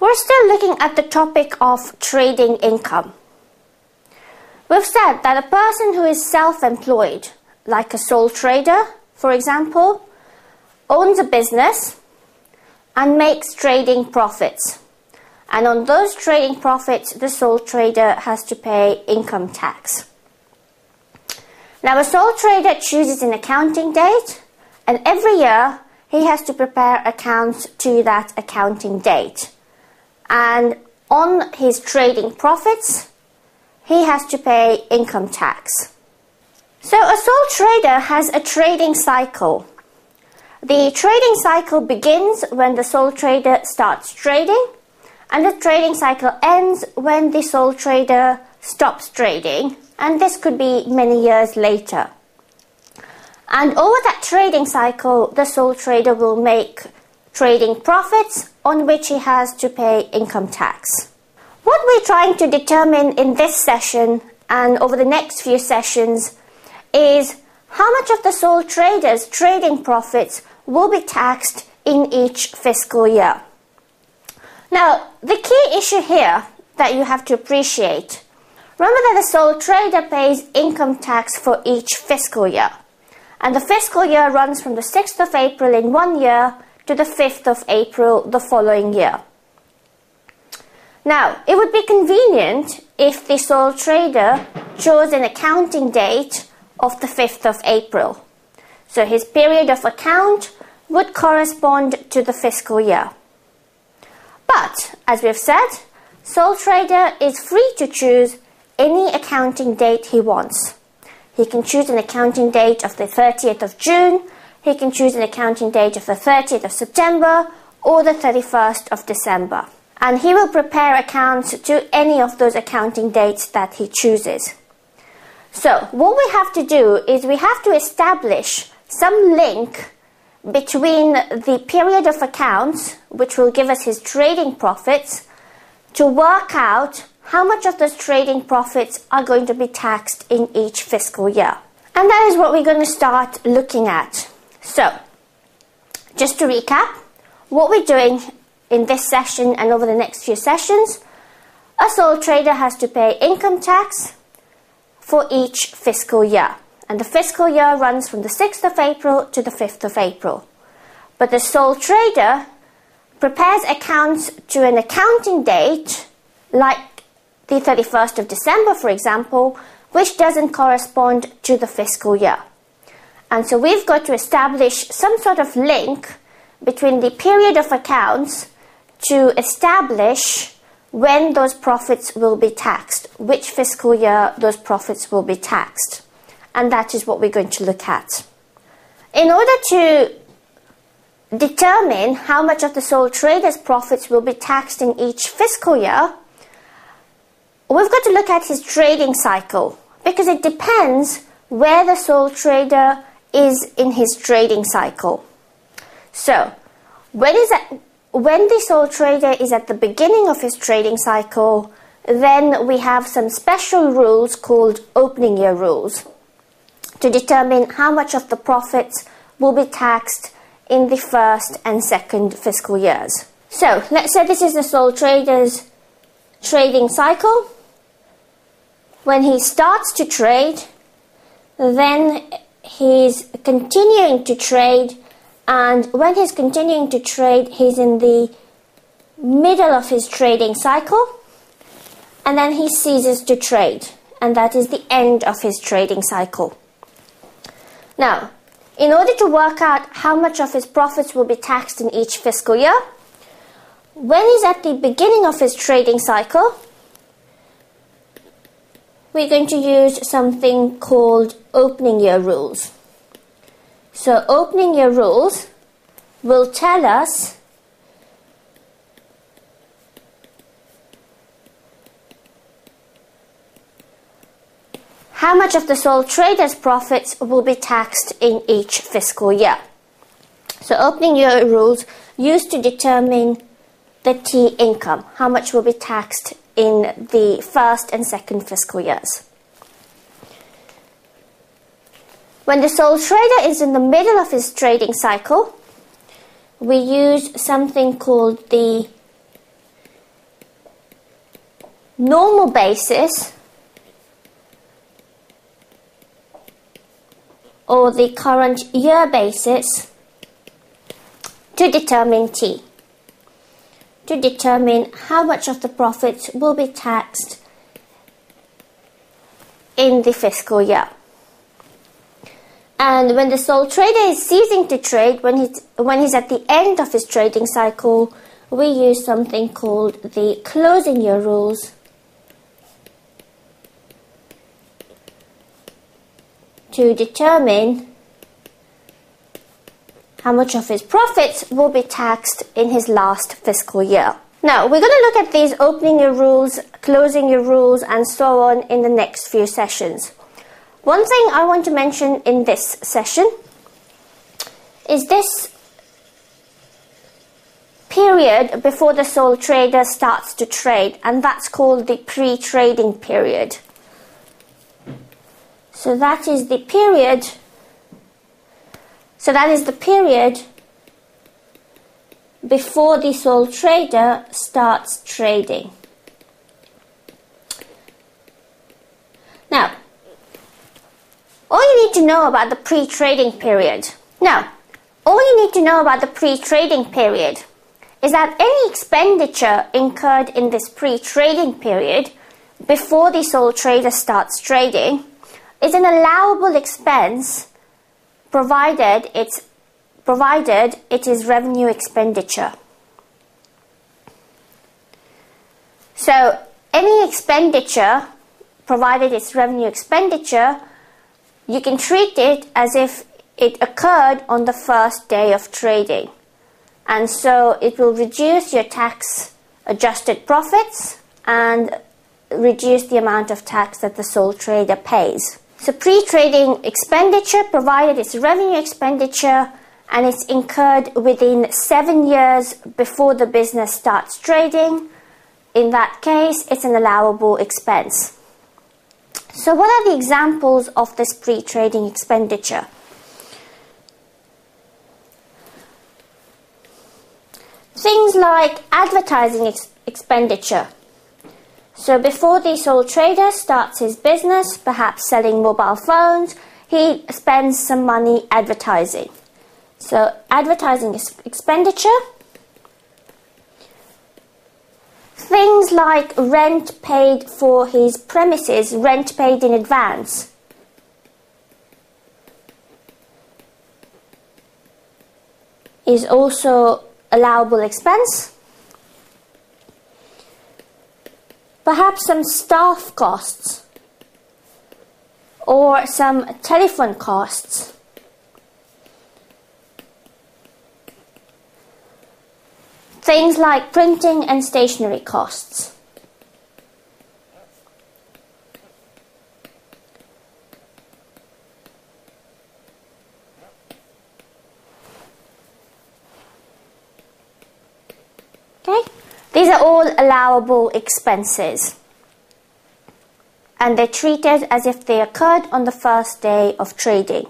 We're still looking at the topic of trading income. We've said that a person who is self-employed, like a sole trader, for example, owns a business and makes trading profits. And on those trading profits, the sole trader has to pay income tax. Now, a sole trader chooses an accounting date, and every year he has to prepare accounts to that accounting date. And on his trading profits, he has to pay income tax. So a sole trader has a trading cycle. The trading cycle begins when the sole trader starts trading, and the trading cycle ends when the sole trader stops trading, and this could be many years later. And over that trading cycle, the sole trader will make trading profits on which he has to pay income tax. What we're trying to determine in this session and over the next few sessions is how much of the sole trader's trading profits will be taxed in each fiscal year. Now, the key issue here that you have to appreciate, remember that the sole trader pays income tax for each fiscal year. And the fiscal year runs from the 6th of April in one year to the 5th of April the following year. Now, it would be convenient if the sole trader chose an accounting date of the 5th of April. So his period of account would correspond to the fiscal year. But, as we've said, sole trader is free to choose any accounting date he wants. He can choose an accounting date of the 30th of June, he can choose an accounting date of the 30th of September or the 31st of December. And he will prepare accounts to any of those accounting dates that he chooses. So, what we have to do is we have to establish some link between the period of accounts, which will give us his trading profits, to work out how much of those trading profits are going to be taxed in each fiscal year. And that is what we're going to start looking at. So, just to recap, what we're doing in this session and over the next few sessions, a sole trader has to pay income tax for each fiscal year. And the fiscal year runs from the 6th of April to the 5th of April. But the sole trader prepares accounts to an accounting date, like the 31st of December, for example, which doesn't correspond to the fiscal year. And so we've got to establish some sort of link between the period of accounts to establish when those profits will be taxed, which fiscal year those profits will be taxed. And that is what we're going to look at. In order to determine how much of the sole trader's profits will be taxed in each fiscal year, we've got to look at his trading cycle, because it depends where the sole trader is in his trading cycle. So, when the sole trader is at the beginning of his trading cycle, then we have some special rules called opening year rules to determine how much of the profits will be taxed in the first and second fiscal years. So, let's say this is the sole trader's trading cycle. When he starts to trade, then he's continuing to trade. And when he's continuing to trade, he's in the middle of his trading cycle, and then he ceases to trade, and that is the end of his trading cycle. Now, in order to work out how much of his profits will be taxed in each fiscal year, when he's at the beginning of his trading cycle, we're going to use something called opening year rules. So, opening year rules will tell us how much of the sole trader's profits will be taxed in each fiscal year. So, opening year rules used to determine the T income, how much will be taxed in the first and second fiscal years. When the sole trader is in the middle of his trading cycle, we use something called the normal basis or the current year basis to determine T, to determine how much of the profits will be taxed in the fiscal year. And when the sole trader is ceasing to trade, when he's at the end of his trading cycle, we use something called the closing year rules to determine how much of his profits will be taxed in his last fiscal year. Now, we're going to look at these opening year rules, closing year rules, and so on in the next few sessions. One thing I want to mention in this session is this period before the sole trader starts to trade, and that's called the pre-trading period. So that is the period before the sole trader starts trading. Now, all you need to know about the pre-trading period. Is that any expenditure incurred in this pre-trading period before the sole trader starts trading is an allowable expense provided it is revenue expenditure. So any expenditure, provided it's revenue expenditure, you can treat it as if it occurred on the first day of trading. And so it will reduce your tax adjusted profits and reduce the amount of tax that the sole trader pays. So pre-trading expenditure, provided it's revenue expenditure and it's incurred within 7 years before the business starts trading, in that case it's an allowable expense. So what are the examples of this pre-trading expenditure? Things like advertising expenditure. So before the sole trader starts his business, perhaps selling mobile phones, he spends some money advertising. So advertising expenditure. Things like rent paid for his premises, rent paid in advance. Is also allowable expense. Perhaps some staff costs or some telephone costs. Things like printing and stationery costs. Okay? These are all allowable expenses, and they're treated as if they occurred on the first day of trading.